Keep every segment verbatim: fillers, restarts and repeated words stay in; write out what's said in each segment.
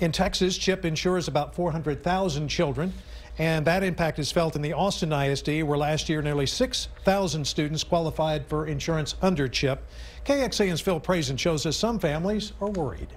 In Texas, CHIP insures about four hundred thousand children, and that impact is felt in the Austin I S D, where last year nearly six thousand students qualified for insurance under CHIP. K X A N's Phil Prazen shows us some families are worried.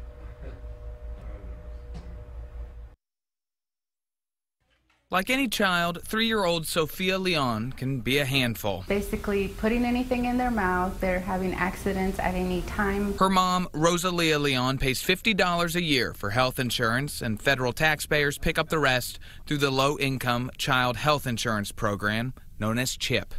Like any child, three-year-old Sofia Leon can be a handful. Basically putting anything in their mouth, they're having accidents at any time. Her mom, Rosalia Leon, pays fifty dollars a year for health insurance, and federal taxpayers pick up the rest through the Low-Income Child Health Insurance Program, known as CHIP.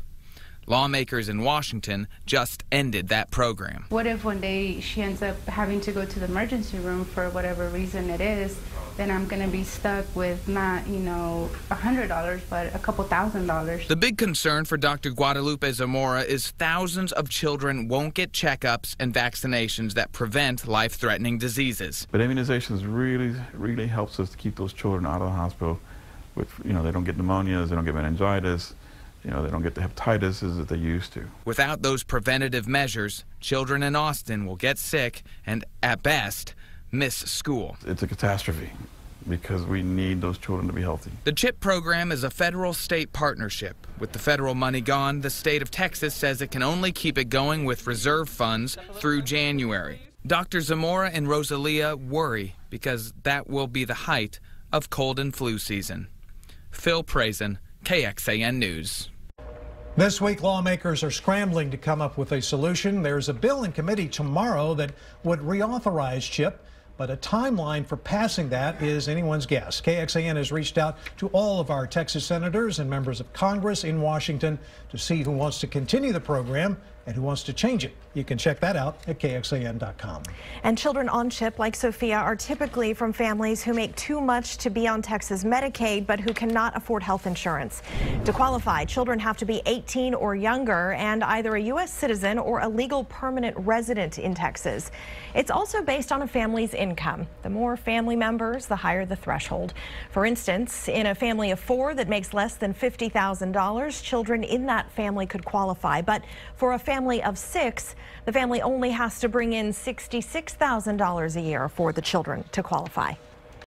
Lawmakers in Washington just ended that program. What if one day she ends up having to go to the emergency room for whatever reason it is? Then I'm going to be stuck with not, you know, a hundred dollars, but a couple thousand dollars. The big concern for Doctor Guadalupe Zamora is thousands of children won't get checkups and vaccinations that prevent life-threatening diseases. But immunizations really, really helps us to keep those children out of the hospital. With, you know, they don't get pneumonias, they don't get meningitis, you know, they don't get the hepatitis that they used to. Without those preventative measures, children in Austin will get sick and, at best, miss school. It's a catastrophe because we need those children to be healthy. The CHIP program is a federal-state partnership. With the federal money gone, the state of Texas says it can only keep it going with reserve funds through January. Doctor Zamora and Rosalia worry because that will be the height of cold and flu season. Phil Prazen, K X A N News. This week, lawmakers are scrambling to come up with a solution. There's a bill in committee tomorrow that would reauthorize CHIP, but a timeline for passing that is anyone's guess. K X A N has reached out to all of our Texas senators and members of Congress in Washington to see who wants to continue the program and who wants to change it. You can check that out at K X A N dot com. And children on CHIP, like Sophia, are typically from families who make too much to be on Texas Medicaid, but who cannot afford health insurance. To qualify, children have to be eighteen or younger and either a U S citizen or a legal permanent resident in Texas. It's also based on a family's income. The more family members, the higher the threshold. For instance, in a family of four that makes less than fifty thousand dollars, children in that family could qualify. But for a family family of six, the family only has to bring in sixty-six thousand dollars a year for the children to qualify.